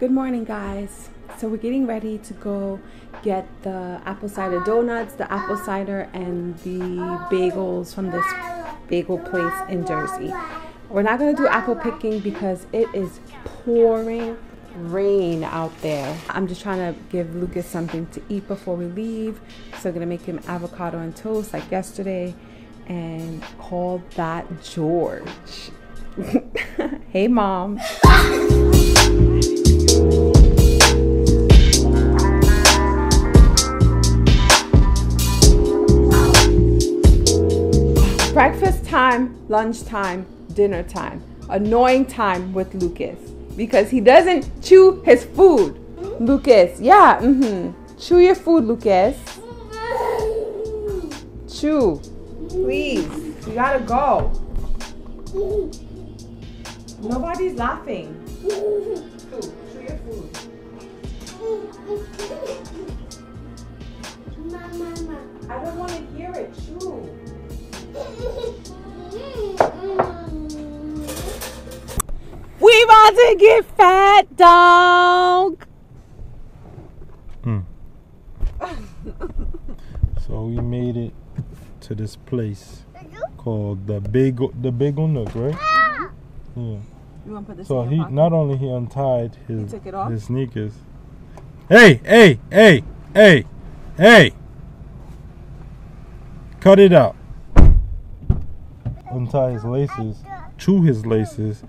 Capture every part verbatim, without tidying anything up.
Good morning, guys. So we're getting ready to go get the apple cider donuts, the apple cider, and the bagels from this bagel place in Jersey. We're not going to do apple picking because it is pouring rain out there. I'm just trying to give Lucas something to eat before we leave. So I'm going to make him avocado and toast like yesterday and call that George. Hey, Mom. Breakfast time, lunch time, dinner time. Annoying time with Lucas because he doesn't chew his food. Lucas, yeah, mm-hmm. Chew your food, Lucas. Chew, please. You gotta go. Nobody's laughing. Chew, chew your food. I don't want to hear it. Chew. We about to get fat, dog. Mm. So we made it to this place called the Bagel, the Bagel Nook, right? Ah! Yeah. You want to put this so in he not only he untied his he his sneakers. Hey, hey, hey, hey, hey! Cut it out. Untie his laces, chew his laces.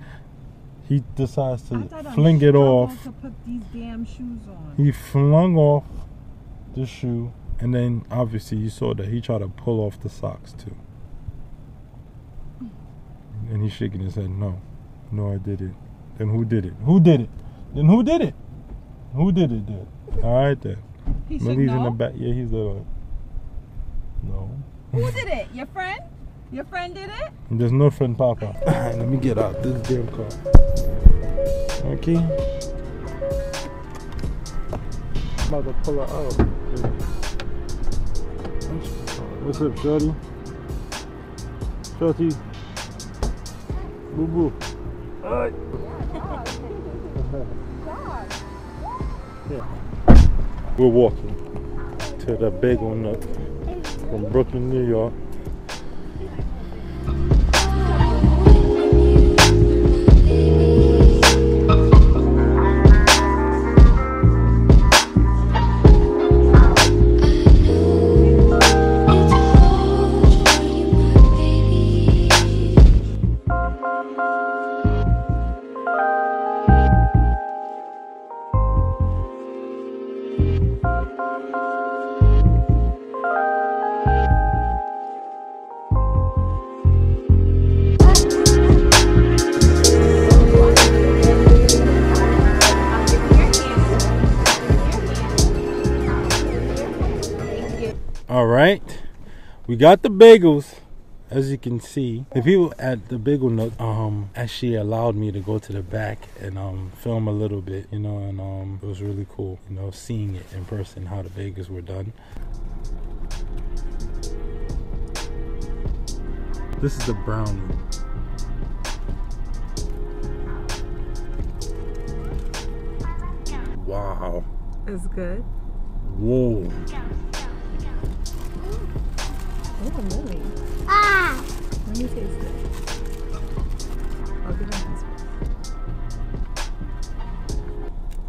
He decides to fling it off. To put these damn shoes on. He flung off the shoe, and then obviously you saw that he tried to pull off the socks too. And he's shaking his head, no, no, I did it. Then who did it? Who did it? Then who did it? Who did it then? All right then. He said no? In the back. Yeah, he's like, no. Who did it? Your friend? Your friend did it? And there's no friend, Papa. Alright, let me get out this damn car. Okay. I'm about to pull her out. Okay. What's up, Shorty? Shorty. Boo boo. Alright. Yeah. We're walking to the Bagel Nook from Brooklyn, New York. All right, we got the bagels. As you can see, the people at the Bagel Nook um actually allowed me to go to the back and um film a little bit, you know, and um it was really cool, you know, seeing it in person how the bagels were done. This is the brownie. Wow. It's good. Whoa. Oh, Millie. Ah! Let me taste it. I'll give it this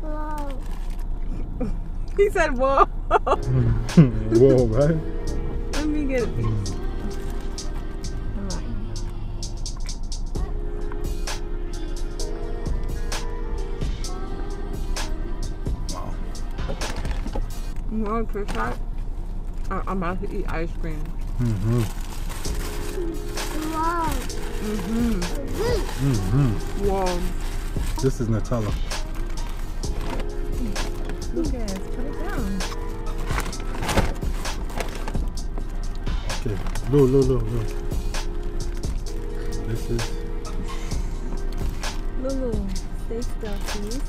one. Whoa. He said, whoa. Whoa, right? Let me get it. Alright. Wow. You want a quick shot? I'm about to eat ice cream. Mm-hmm. Wow. Mm-hmm. Mm-hmm. Wow. This is Nutella. Lucas, put it down. Okay. Look, look, look, look. This is... Lulu, stay still, please.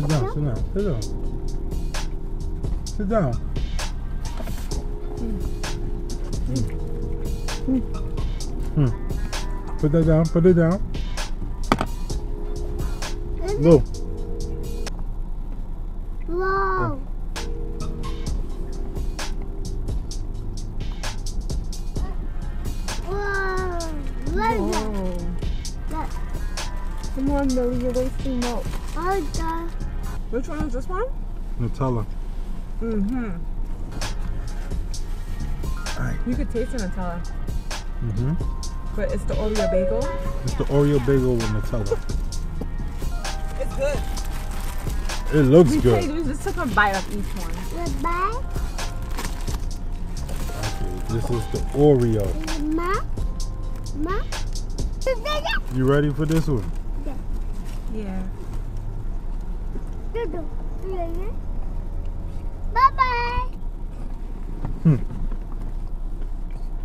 Sit down, sit down, sit down. Sit down. Mm. Hmm. Hmm. Put that down, put it down. Lou. Whoa. Whoa. Whoa. Look. Come on, Millie, you're wasting milk. Oh, duh. Which one is this one? Nutella. Mm-hmm. You could taste the Nutella. Mm-hmm. But it's the Oreo bagel. It's the Oreo bagel with Nutella. It's good. It looks we good. Take, we just took a bite of each one. Goodbye. Okay, this is the Oreo. Ma? Ma? You ready for this one? Yeah. Yeah. Bye-bye. Hmm.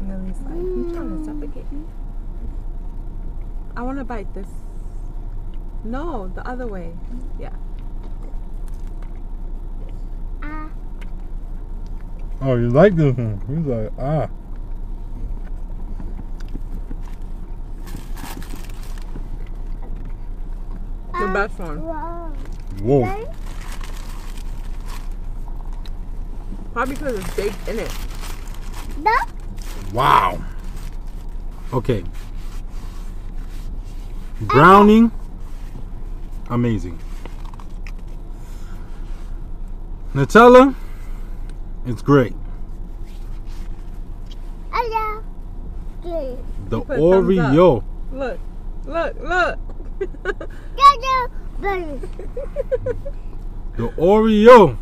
Millie's like, you trying to suffocate me? I want to bite this. No, the other way. Yeah. Ah. Oh, you like this one? He's like, ah. The best one. Whoa. Whoa. Probably because it's baked in it. No. Wow. Okay. Browning. Amazing. Nutella. It's great. I love the Oreo. Look. Look. Look. The Oreo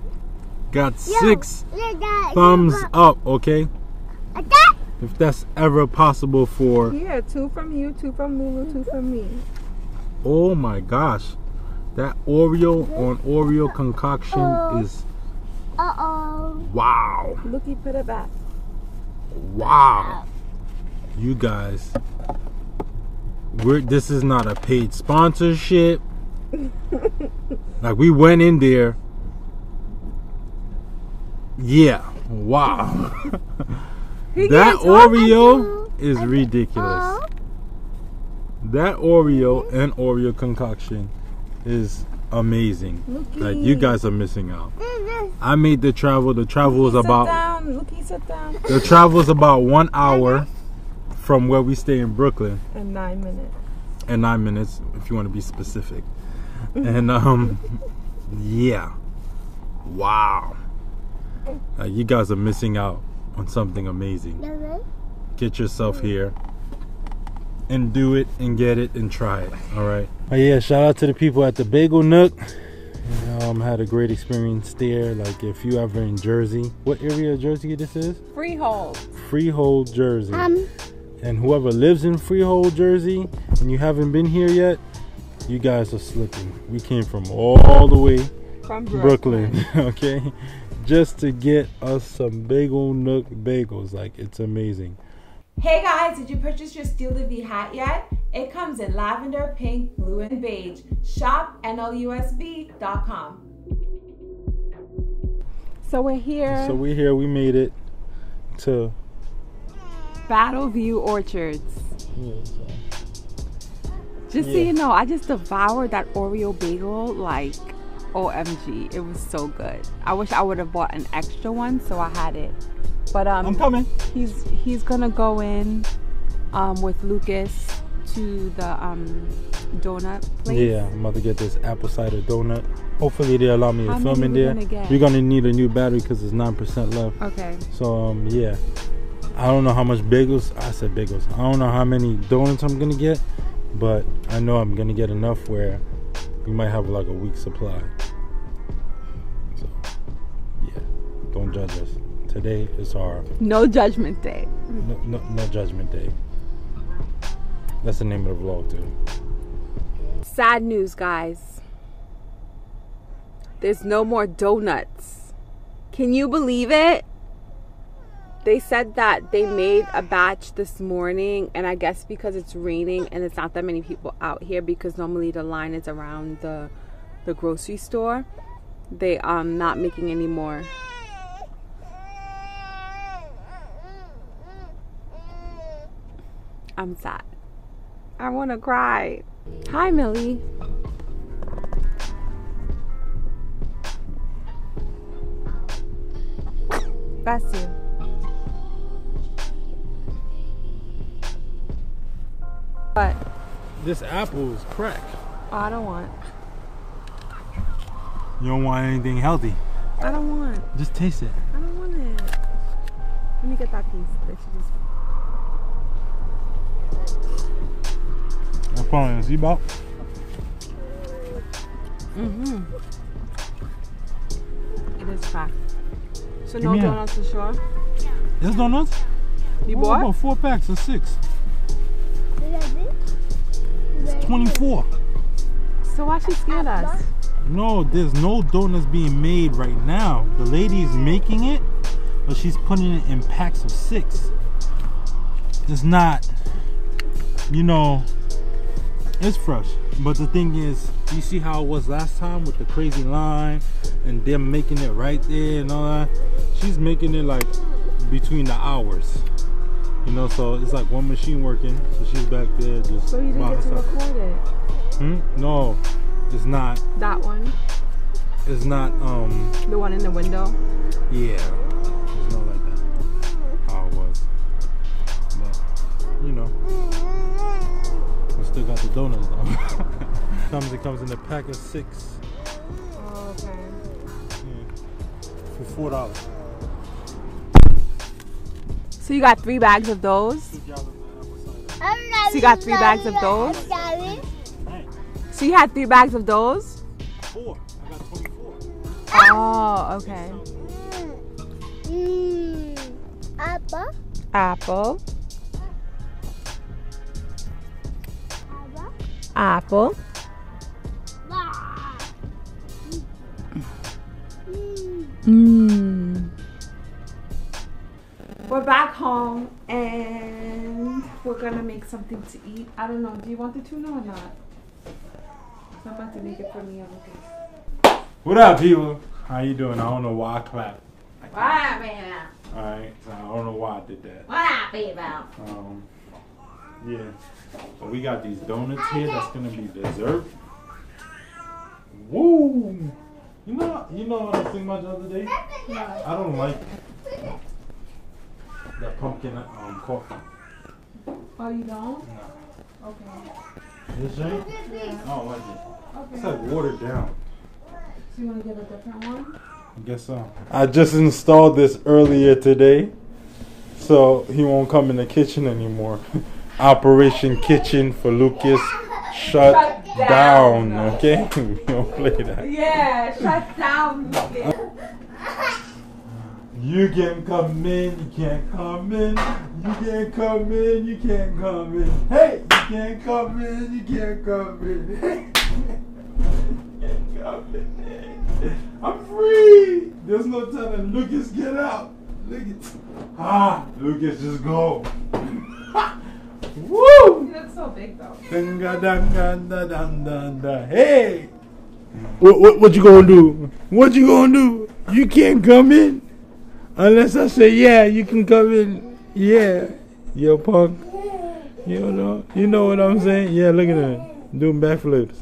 got six thumbs up, okay? If that's ever possible for... Yeah, two from you, two from Lulu, two from me. Oh my gosh. That Oreo on Oreo concoction uh-oh. is... Uh-oh. Wow. Looky, put it back. Wow. You guys. We're, this is not a paid sponsorship. Like, we went in there. Yeah. Wow. That Oreo is ridiculous. That Oreo and Oreo concoction is amazing. Lookie. Like, you guys are missing out. I made the travel. The travel was about down. Lookie, sit down. The travel is about one hour from where we stay in Brooklyn. And nine minutes. And nine minutes, if you want to be specific. And um, yeah, wow. Uh, you guys are missing out on something amazing. Get yourself here and do it and get it and try it. All right. Oh yeah, shout out to the people at the Bagel Nook. Um, had a great experience there. Like, if you ever in Jersey, what area of Jersey this is? Freehold. Freehold, Jersey. Um. And whoever lives in Freehold, Jersey, and you haven't been here yet, you guys are slipping. We came from all the way from Brooklyn, Brooklyn okay? Just to get us some Bagel Nook bagels. Like, it's amazing. Hey guys, did you purchase your Steel to V hat yet? It comes in lavender, pink, blue, and beige. Shop N L U S B dot com. So we're here. So we're here. We made it to Battleview Orchards. Yeah, just yeah. so you know, I just devoured that Oreo bagel like O M G. It was so good. I wish I would have bought an extra one so I had it. But um, I'm coming. He's he's gonna go in um with Lucas to the um donut place. Yeah, I'm about to get this apple cider donut. Hopefully they allow me to How film in there. Gonna You're gonna need a new battery because it's nine percent left. Okay. So um yeah, I don't know how much bagels. I said bagels. I don't know how many donuts I'm gonna get, but I know I'm gonna get enough where we might have like a week's supply. So yeah, don't judge us. Today is our no judgment day. No, no, no judgment day. That's the name of the vlog too. Sad news, guys. There's no more donuts. Can you believe it? They said that they made a batch this morning, and I guess because it's raining and it's not that many people out here, because normally the line is around the the grocery store. They um not making any more. I'm sad. I want to cry. Hi, Millie. Bless you. What? This apple is crack. Oh, I don't want. You don't want anything healthy? I don't want. Just taste it. I don't want it. Let me get that piece. That should just... I'm calling a seatbelt. Mm-hmm. It is crack. So no donuts for sure? There's donuts? You bought? About four packs or six. It's twenty-four. So why she scared us? No, there's no donuts being made right now. The lady's making it, but she's putting it in packs of six. It's not, you know, it's fresh. But the thing is, you see how it was last time with the crazy line and them making it right there and all that. She's making it like between the hours, you know, so it's like one machine working, so she's back there just so you didn't get to record it. Hmm? No, it's not that one. It's not um the one in the window. Yeah, it's not like that how it was, but you know, we still got the donuts though. Sometimes it comes in a pack of six. Oh, okay. Yeah. For four dollars. So you got three bags of those? So you got three bags of those? So you had three bags of those? Four. I got twenty-four. Oh, okay. Mm. Apple. Apple. Apple. Mm. We're back home and we're gonna make something to eat. I don't know, do you want the tuna or not? So I'm about to make it for me. What up, people? How you doing? I don't know why I clapped. What up, people? Alright, so I don't know why I did that. What up, people? Um, yeah. So we got these donuts here that's gonna be dessert. Woo! You know, you know what I was thinking about the other day? No. I don't like that pumpkin um, coffee. Oh, you don't? No. Okay. This thing? Yeah. I don't like it. Okay. It's like watered down. So you want to get a different one? I guess so. I just installed this earlier today, so he won't come in the kitchen anymore. Operation Kitchen for Lucas. Shut, shut down, down, okay? We don't play that. Yeah, shut down, Lucas. You can come in, you can't come in. You can't come in, you can't come in. Hey, you can't come in, you can't come in. Hey, you can't come in. I'm free. There's no telling. Lucas, get out. Lucas. Ah, Lucas, just go. Woo! That's so big though. Hey! What, what, what you gonna do? What you gonna do? You can't come in? Unless I say, yeah, you can come in. Yeah. Yo, punk. You know, you know what I'm saying? Yeah, look at that. Doing backflips.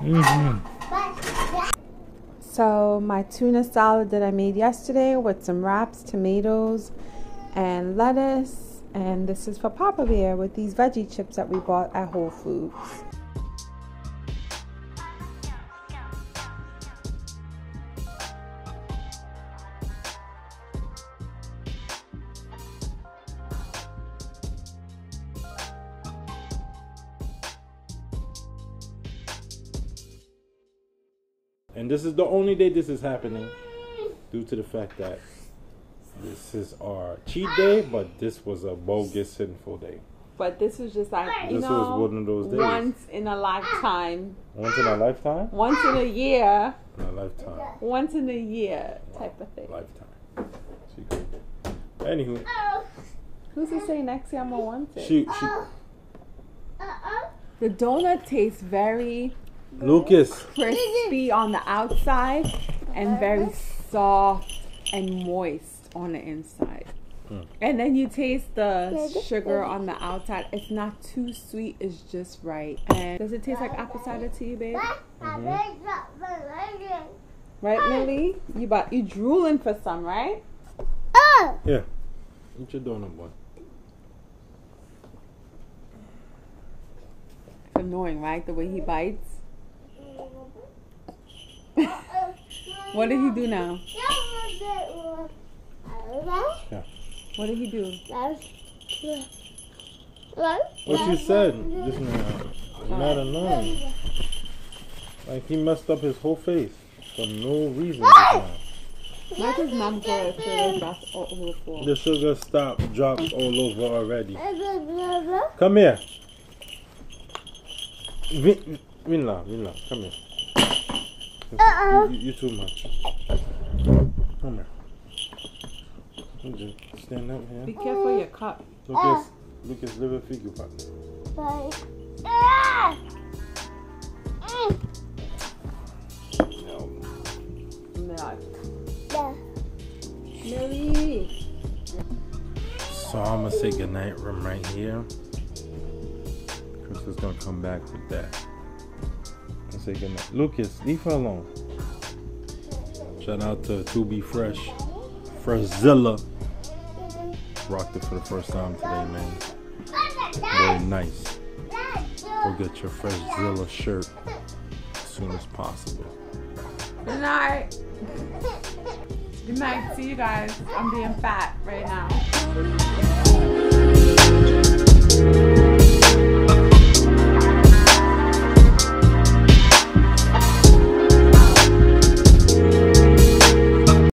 Mm-hmm. So, my tuna salad that I made yesterday with some wraps, tomatoes, and lettuce. And this is for Papa Bear with these veggie chips that we bought at Whole Foods. And this is the only day this is happening due to the fact that this is our cheat day, but this was a bogus, sinful day. But this was just like, you this know, was one of those days. Once in a lifetime. Once in a lifetime? Once in a year. In a lifetime. Once in a year type wow. of thing. Lifetime. Anywho. Who's to say next year I'm going to want it? She, she. The donut tastes very Lucas. crispy on the outside and very soft and moist on the inside. Mm. And then you taste the sugar on the outside. It's not too sweet. It's just right. And does it taste like apple cider to you, babe? Mm-hmm. Right, Millie? You about you drooling for some, right? Oh. Yeah. Eat your donut, boy. It's annoying, right? The way he bites. What did he do now? Yeah. What did he do? What you said just now. It's not annoying. Like he messed up his whole face for no reason. Not his mom said sugar drops all over. The sugar stop dropped all over already. Come here. Vinla, Vinla, come here. Uh-oh. You, you, you too much. Come here. Just stand up here. Be careful of your cup. Lucas, Lucas, live a figure cup. Bye. No. Milk. Yeah. Millie. So I'm going to say goodnight room right here. Chris is going to come back with that. Say goodnight. Lucas, leave her alone. Shout out to two B Fresh, Freshzilla. Rocked it for the first time today, man. Very nice. Go get your Freshzilla shirt as soon as possible. Good night. Good night. See you guys. I'm being fat right now.